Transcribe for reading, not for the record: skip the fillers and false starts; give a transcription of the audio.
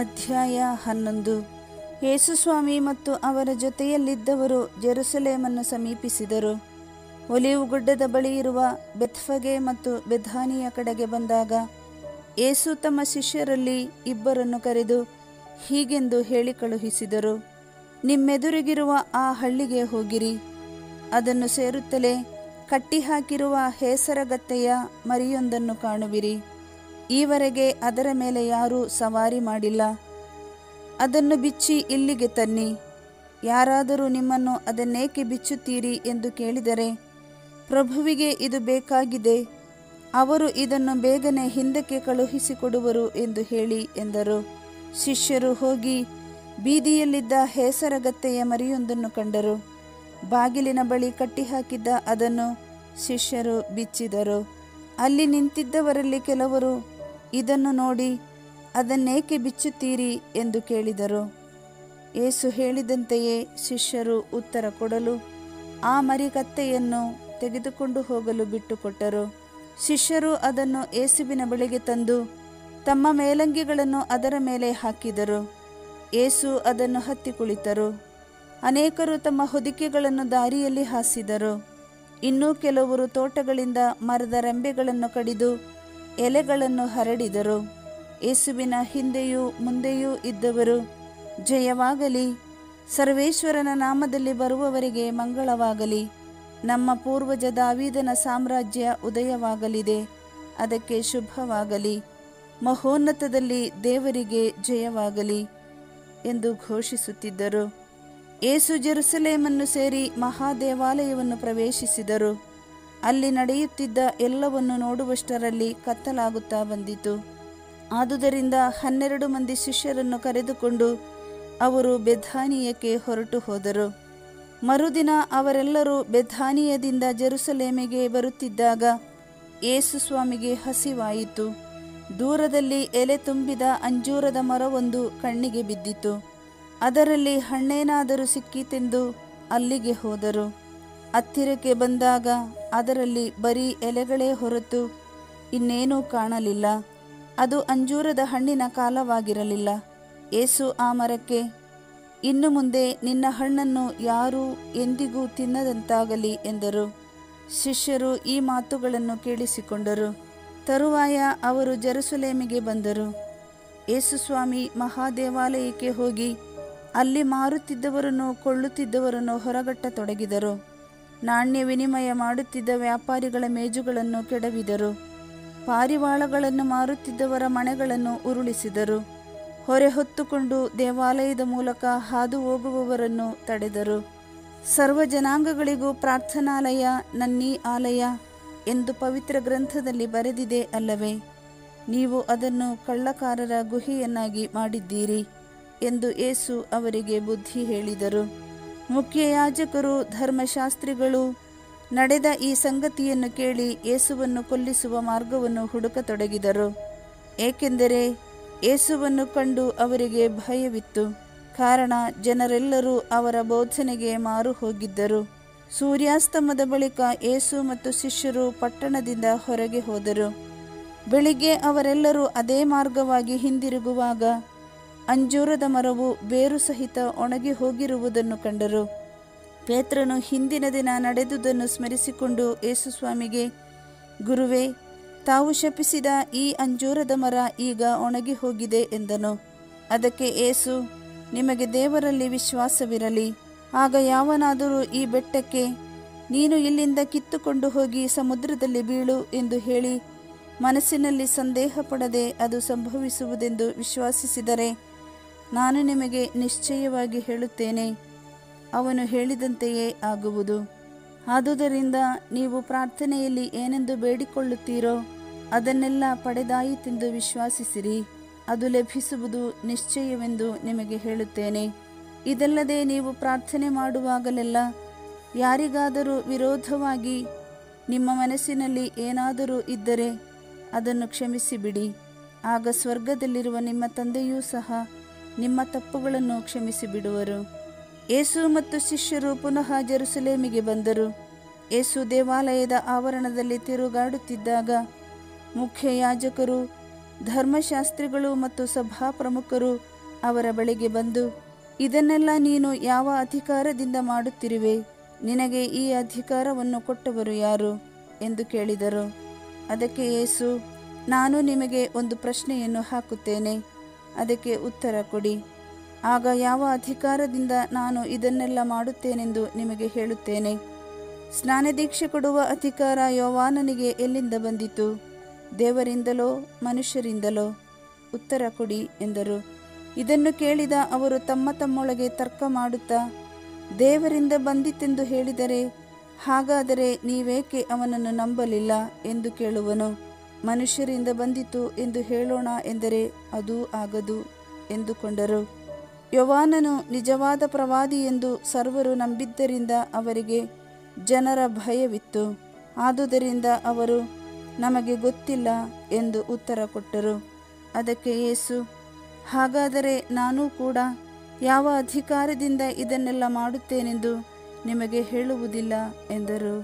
ಅಧ್ಯಾಯ 11. ಯೇಸುಸ್ವಾಮಿ ಮತ್ತು ಅವರ ಜೊತೆಯಲ್ಲಿದ್ದವರು ಜೆರುಸಲೇಮನ್ನು ಸಮೀಪಿಸಿದರು. ಒಲಿವು ಗುಡ್ಡದ ಬಳಿ ಇರುವ ಬೆತ್ಫಗೆ ಮತ್ತು ಬೆಧಾನಿಯ ಕಡೆಗೆ ಬಂದಾಗ ಯೇಸು ತಮ್ಮ ಶಿಷ್ಯರಲ್ಲಿ ಇಬ್ಬರನ್ನು ಕರೆದು ಹೀಗೆಂದು ಹೇಳಿ ಕಳುಹಿಸಿದರು, ನಿಮ್ಮೆದುರಿಗಿರುವ ಆ ಹಳ್ಳಿಗೆ ಹೋಗಿರಿ, ಅದನ್ನು ಸೇರುತ್ತಲೇ ಕಟ್ಟಿಹಾಕಿರುವ ಹೇಸರಗತ್ತೆಯ ಮರಿಯೊಂದನ್ನು ಕಾಣುವಿರಿ, ಈವರೆಗೆ ಅದರ ಮೇಲೆ ಯಾರೂ ಸವಾರಿ ಮಾಡಿಲ್ಲ, ಅದನ್ನು ಬಿಚ್ಚಿ ಇಲ್ಲಿಗೆ ತನ್ನಿ. ಯಾರಾದರೂ ನಿಮ್ಮನ್ನು ಅದನ್ನೇಕೆ ಬಿಚ್ಚುತ್ತೀರಿ ಎಂದು ಕೇಳಿದರೆ, ಪ್ರಭುವಿಗೆ ಇದು ಬೇಕಾಗಿದೆ, ಅವರು ಇದನ್ನು ಬೇಗನೆ ಹಿಂದಕ್ಕೆ ಕಳುಹಿಸಿಕೊಡುವರು ಎಂದು ಹೇಳಿ ಎಂದರು. ಶಿಷ್ಯರು ಹೋಗಿ ಬೀದಿಯಲ್ಲಿದ್ದ ಹೇಸರಗತ್ತೆಯ ಮರಿಯೊಂದನ್ನು ಕಂಡರು. ಬಾಗಿಲಿನ ಬಳಿ ಕಟ್ಟಿಹಾಕಿದ್ದ ಅದನ್ನು ಶಿಷ್ಯರು ಬಿಚ್ಚಿದರು. ಅಲ್ಲಿ ನಿಂತಿದ್ದವರಲ್ಲಿ ಕೆಲವರು ಇದನ್ನು ನೋಡಿ ಅದನ್ನೇಕೆ ಬಿಚ್ಚುತ್ತೀರಿ ಎಂದು ಕೇಳಿದರು. ಯೇಸು ಹೇಳಿದಂತೆಯೇ ಶಿಷ್ಯರು ಉತ್ತರ ಕೊಡಲು ಆ ಮರಿಕತ್ತೆಯನ್ನು ತೆಗೆದುಕೊಂಡು ಹೋಗಲು ಬಿಟ್ಟುಕೊಟ್ಟರು. ಶಿಷ್ಯರು ಅದನ್ನು ಯೇಸುವಿನ ಬಳಿಗೆ ತಂದು ತಮ್ಮ ಮೇಲಂಗಿಗಳನ್ನು ಅದರ ಮೇಲೆ ಹಾಕಿದರು. ಯೇಸು ಅದನ್ನು ಹತ್ತಿ ಕುಳಿತರು. ಅನೇಕರು ತಮ್ಮ ಹೊದಿಕೆಗಳನ್ನು ದಾರಿಯಲ್ಲಿ ಹಾಸಿದರು. ಇನ್ನೂ ಕೆಲವರು ತೋಟಗಳಿಂದ ಮರದ ರೆಂಬೆಗಳನ್ನು ಕಡಿದು ಎಲೆಗಳನ್ನು ಹರಡಿದರು. ಯೇಸುವಿನ ಹಿಂದೆಯೂ ಮುಂದೆಯೂ ಇದ್ದವರು, ಜಯವಾಗಲಿ, ಸರ್ವೇಶ್ವರನ ನಾಮದಲ್ಲಿ ಬರುವವರಿಗೆ ಮಂಗಳವಾಗಲಿ, ನಮ್ಮ ಪೂರ್ವಜ ದಾವೀದನ ಸಾಮ್ರಾಜ್ಯ ಉದಯವಾಗಲಿದೆ, ಅದಕ್ಕೆ ಶುಭವಾಗಲಿ, ಮಹೋನ್ನತದಲ್ಲಿ ದೇವರಿಗೆ ಜಯವಾಗಲಿ ಎಂದು ಘೋಷಿಸುತ್ತಿದ್ದರು. ಯೇಸು ಜೆರುಸಲೇಮನ್ನು ಸೇರಿ ಮಹಾದೇವಾಲಯವನ್ನು ಪ್ರವೇಶಿಸಿದರು. ಅಲ್ಲಿ ನಡೆಯುತ್ತಿದ್ದ ಎಲ್ಲವನ್ನು ನೋಡುವಷ್ಟರಲ್ಲಿ ಕತ್ತಲಾಗುತ್ತಾ ಬಂದಿತು. ಆದುದರಿಂದ 12 ಮಂದಿ ಶಿಷ್ಯರನ್ನು ಕರೆದುಕೊಂಡು ಅವರು ಬೆಥಾನಿಯಕ್ಕೆ ಹೊರಟು ಹೋದರು. ಮರುದಿನ ಅವರೆಲ್ಲರೂ ಬೆಥಾನಿಯದಿಂದ ಜೆರುಸಲೇಮಿಗೆ ಬರುತ್ತಿದ್ದಾಗ ಯೇಸು ಸ್ವಾಮಿಗೆ ಹಸಿವಾಯಿತು. ದೂರದಲ್ಲಿ ಎಲೆ ತುಂಬಿದ ಅಂಜೂರದ ಮರವೊಂದು ಕಣ್ಣಿಗೆ ಬಿದ್ದಿತು. ಅದರಲ್ಲಿ ಹಣ್ಣೇನಾದರೂ ಸಿಕ್ಕಿತೆಂದು ಅಲ್ಲಿಗೆ ಹೋದರು. ಹತ್ತಿರಕ್ಕೆ ಬಂದಾಗ ಅದರಲ್ಲಿ ಬರೀ ಎಲೆಗಳೇ ಹೊರತು ಇನ್ನೇನೂ ಕಾಣಲಿಲ್ಲ. ಅದು ಅಂಜೂರದ ಹಣ್ಣಿನ ಕಾಲವಾಗಿರಲಿಲ್ಲ. ಯೇಸು ಆ ಮರಕ್ಕೆ, ಇನ್ನು ಮುಂದೆ ನಿನ್ನ ಹಣ್ಣನ್ನು ಯಾರೂ ಎಂದಿಗೂ ತಿನ್ನದಂತಾಗಲಿ ಎಂದರು. ಶಿಷ್ಯರು ಈ ಮಾತುಗಳನ್ನು ಕೇಳಿಸಿಕೊಂಡರು. ತರುವಾಯ ಅವರು ಜೆರುಸಲೇಮಿಗೆ ಬಂದರು. ಯೇಸುಸ್ವಾಮಿ ಮಹಾದೇವಾಲಯಕ್ಕೆ ಹೋಗಿ ಅಲ್ಲಿ ಮಾರುತ್ತಿದ್ದವರನ್ನು ಕೊಳ್ಳುತ್ತಿದ್ದವರನ್ನು ಹೊರಗಟ್ಟತೊಡಗಿದರು. ನಾಣ್ಯ ವಿನಿಮಯ ಮಾಡುತ್ತಿದ್ದ ವ್ಯಾಪಾರಿಗಳ ಮೇಜುಗಳನ್ನು ಕೆಡವಿದರು. ಪಾರಿವಾಳಗಳನ್ನು ಮಾರುತ್ತಿದ್ದವರ ಮನೆಗಳನ್ನು ಉರುಳಿಸಿದರು. ಹೊರೆ ಹೊತ್ತುಕೊಂಡು ದೇವಾಲಯದ ಮೂಲಕ ಹಾದು ಹೋಗುವವರನ್ನು ತಡೆದರು. ಸರ್ವ ಜನಾಂಗಗಳಿಗೂ ಪ್ರಾರ್ಥನಾಲಯ, ನನ್ನಿ ಆಲಯ ಎಂದು ಪವಿತ್ರ ಗ್ರಂಥದಲ್ಲಿ ಬರೆದಿದೆ ಅಲ್ಲವೇ? ನೀವು ಅದನ್ನು ಕಳ್ಳಕಾರರ ಗುಹೆಯನ್ನಾಗಿ ಮಾಡಿದ್ದೀರಿ ಎಂದು ಯೇಸು ಅವರಿಗೆ ಬುದ್ಧಿ ಹೇಳಿದರು. ಮುಖ್ಯಯಾಜಕರು, ಧರ್ಮಶಾಸ್ತ್ರಿಗಳು ನಡೆದ ಈ ಸಂಗತಿಯನ್ನು ಕೇಳಿ ಯೇಸುವನ್ನು ಕೊಲ್ಲಿಸುವ ಮಾರ್ಗವನ್ನು ಹುಡುಕತೊಡಗಿದರು. ಏಕೆಂದರೆ ಯೇಸುವನ್ನು ಕಂಡು ಅವರಿಗೆ ಭಯವಿತ್ತು. ಕಾರಣ, ಜನರೆಲ್ಲರೂ ಅವರ ಬೋಧನೆಗೆ ಮಾರು ಹೋಗಿದ್ದರು. ಸೂರ್ಯಾಸ್ತಮದ ಬಳಿಕ ಯೇಸು ಮತ್ತು ಶಿಷ್ಯರು ಪಟ್ಟಣದಿಂದ ಹೊರಗೆ ಹೋದರು. ಬೆಳಿಗ್ಗೆ ಅವರೆಲ್ಲರೂ ಅದೇ ಮಾರ್ಗವಾಗಿ ಹಿಂದಿರುಗುವಾಗ ಅಂಜೂರದ ಮರವು ಬೇರು ಸಹಿತ ಒಣಗಿ ಹೋಗಿರುವುದನ್ನು ಕಂಡರು. ಪೇತ್ರನು ಹಿಂದಿನ ದಿನ ನಡೆದುದನ್ನು ಸ್ಮರಿಸಿಕೊಂಡು ಯೇಸುಸ್ವಾಮಿಗೆ, ಗುರುವೇ, ತಾವು ಶಪಿಸಿದ ಈ ಅಂಜೂರದ ಮರ ಈಗ ಒಣಗಿ ಹೋಗಿದೆ ಎಂದನು. ಅದಕ್ಕೆ ಯೇಸು, ನಿಮಗೆ ದೇವರಲ್ಲಿ ವಿಶ್ವಾಸವಿರಲಿ, ಆಗ ಯಾವನಾದರೂ ಈ ಬೆಟ್ಟಕ್ಕೆ, ನೀನು ಇಲ್ಲಿಂದ ಕಿತ್ತುಕೊಂಡು ಹೋಗಿ ಸಮುದ್ರದಲ್ಲಿ ಬೀಳು ಎಂದು ಹೇಳಿ ಮನಸ್ಸಿನಲ್ಲಿ ಸಂದೇಹ ಪಡದೆ ಅದು ಸಂಭವಿಸುವುದೆಂದು ವಿಶ್ವಾಸಿಸಿದರೆ, ನಾನು ನಿಮಗೆ ನಿಶ್ಚಯವಾಗಿ ಹೇಳುತ್ತೇನೆ, ಅವನು ಹೇಳಿದಂತೆಯೇ ಆಗುವುದು. ಆದುದರಿಂದ ನೀವು ಪ್ರಾರ್ಥನೆಯಲ್ಲಿ ಏನೆಂದು ಬೇಡಿಕೊಳ್ಳುತ್ತೀರೋ ಅದನ್ನೆಲ್ಲ ಪಡೆದಾಯಿತೆಂದು ವಿಶ್ವಾಸಿಸಿರಿ, ಅದು ಲಭಿಸುವುದು ನಿಶ್ಚಯವೆಂದು ನಿಮಗೆ ಹೇಳುತ್ತೇನೆ. ಇದಲ್ಲದೆ ನೀವು ಪ್ರಾರ್ಥನೆ ಮಾಡುವಾಗಲೆಲ್ಲ ಯಾರಿಗಾದರೂ ವಿರೋಧವಾಗಿ ನಿಮ್ಮ ಮನಸ್ಸಿನಲ್ಲಿ ಏನಾದರೂ ಇದ್ದರೆ ಅದನ್ನು ಕ್ಷಮಿಸಿಬಿಡಿ, ಆಗ ಸ್ವರ್ಗದಲ್ಲಿರುವ ನಿಮ್ಮ ತಂದೆಯೂ ಸಹ ನಿಮ್ಮ ತಪ್ಪುಗಳನ್ನು ಕ್ಷಮಿಸಿಬಿಡುವರು. ಯೇಸು ಮತ್ತು ಶಿಷ್ಯರು ಪುನಃ ಜೆರುಸಲೇಮಿಗೆ ಬಂದರು. ಯೇಸು ದೇವಾಲಯದ ಆವರಣದಲ್ಲಿ ತಿರುಗಾಡುತ್ತಿದ್ದಾಗ ಮುಖ್ಯಯಾಜಕರು, ಧರ್ಮಶಾಸ್ತ್ರಿಗಳು ಮತ್ತು ಸಭಾ ಪ್ರಮುಖರು ಅವರ ಬಳಿಗೆ ಬಂದು, ಇದನ್ನೆಲ್ಲ ನೀನು ಯಾವ ಅಧಿಕಾರದಿಂದ ಮಾಡುತ್ತಿರುವೆ? ನಿನಗೆ ಈ ಅಧಿಕಾರವನ್ನು ಕೊಟ್ಟವರು ಯಾರು ಎಂದು ಕೇಳಿದರು. ಅದಕ್ಕೆ ಯೇಸು, ನಾನು ನಿಮಗೆ ಒಂದು ಪ್ರಶ್ನೆಯನ್ನು ಹಾಕುತ್ತೇನೆ, ಅದಕ್ಕೆ ಉತ್ತರ ಕೊಡಿ. ಆಗ ಯಾವ ಅಧಿಕಾರದಿಂದ ನಾನು ಇದನ್ನೆಲ್ಲ ಮಾಡುತ್ತೇನೆಂದು ನಿಮಗೆ ಹೇಳುತ್ತೇನೆ. ಸ್ನಾನದೀಕ್ಷೆ ಕೊಡುವ ಅಧಿಕಾರ ಯೋವಾನನಿಗೆ ಎಲ್ಲಿಂದ ಬಂದಿತು? ದೇವರಿಂದಲೋ ಮನುಷ್ಯರಿಂದಲೋ? ಉತ್ತರ ಕೊಡಿ ಎಂದರು. ಇದನ್ನು ಕೇಳಿದ ಅವರು ತಮ್ಮ ತಮ್ಮೊಳಗೆ ತರ್ಕ ಮಾಡುತ್ತಾ, ದೇವರಿಂದ ಬಂದಿತೆಂದು ಹೇಳಿದರೆ ಹಾಗಾದರೆ ನೀವೇಕೆ ಅವನನ್ನು ನಂಬಲಿಲ್ಲ ಎಂದು ಕೇಳುವನು. ಮನುಷ್ಯರಿಂದ ಬಂದಿತು ಎಂದು ಹೇಳೋಣ ಎಂದರೆ ಅದೂ ಆಗದು ಎಂದುಕೊಂಡರು. ಯೋವಾನನು ನಿಜವಾದ ಪ್ರವಾದಿ ಎಂದು ಸರ್ವರು ನಂಬಿದ್ದರಿಂದ ಅವರಿಗೆ ಜನರ ಭಯವಿತ್ತು. ಆದುದರಿಂದ ಅವರು ನಮಗೆ ಗೊತ್ತಿಲ್ಲ ಎಂದು ಉತ್ತರ ಕೊಟ್ಟರು. ಅದಕ್ಕೆ ಯೇಸು, ಹಾಗಾದರೆ ನಾನೂ ಕೂಡ ಯಾವ ಅಧಿಕಾರದಿಂದ ಇದನ್ನೆಲ್ಲ ಮಾಡುತ್ತೇನೆಂದು ನಿಮಗೆ ಹೇಳುವುದಿಲ್ಲ ಎಂದರು.